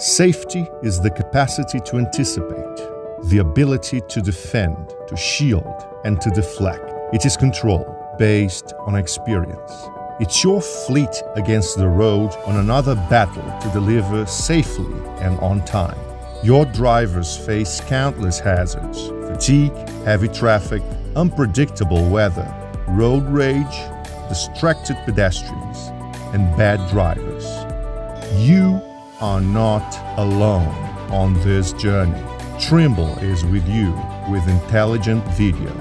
Safety is the capacity to anticipate, the ability to defend, to shield, and to deflect. It is control based on experience. It's your fleet against the road on another battle to deliver safely and on time. Your drivers face countless hazards: fatigue, heavy traffic, unpredictable weather, road rage, distracted pedestrians, and bad drivers. You are not alone on this journey. Trimble is with you with intelligent video.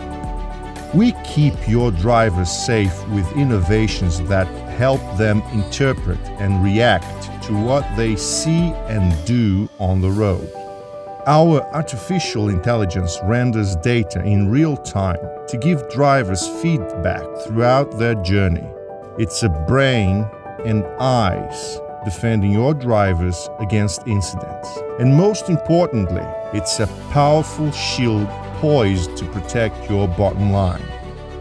We keep your drivers safe with innovations that help them interpret and react to what they see and do on the road. Our artificial intelligence renders data in real time to give drivers feedback throughout their journey. It's a brain and eyes defending your drivers against incidents. And most importantly, it's a powerful shield poised to protect your bottom line.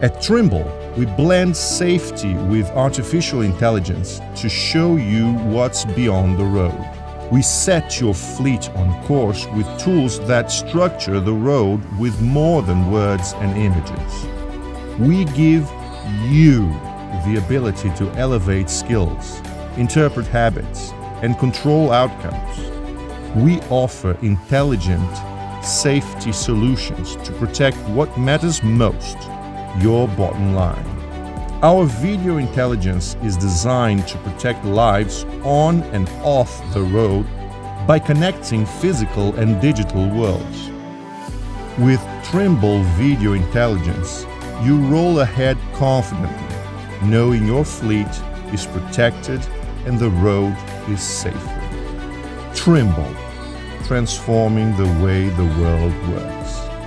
At Trimble, we blend safety with artificial intelligence to show you what's beyond the road. We set your fleet on course with tools that structure the road with more than words and images. We give you the ability to elevate skills, interpret habits, and control outcomes. We offer intelligent safety solutions to protect what matters most, your bottom line. Our video intelligence is designed to protect lives on and off the road by connecting physical and digital worlds. With Trimble Video Intelligence, you roll ahead confidently, knowing your fleet is protected and the road is safer. Trimble, transforming the way the world works.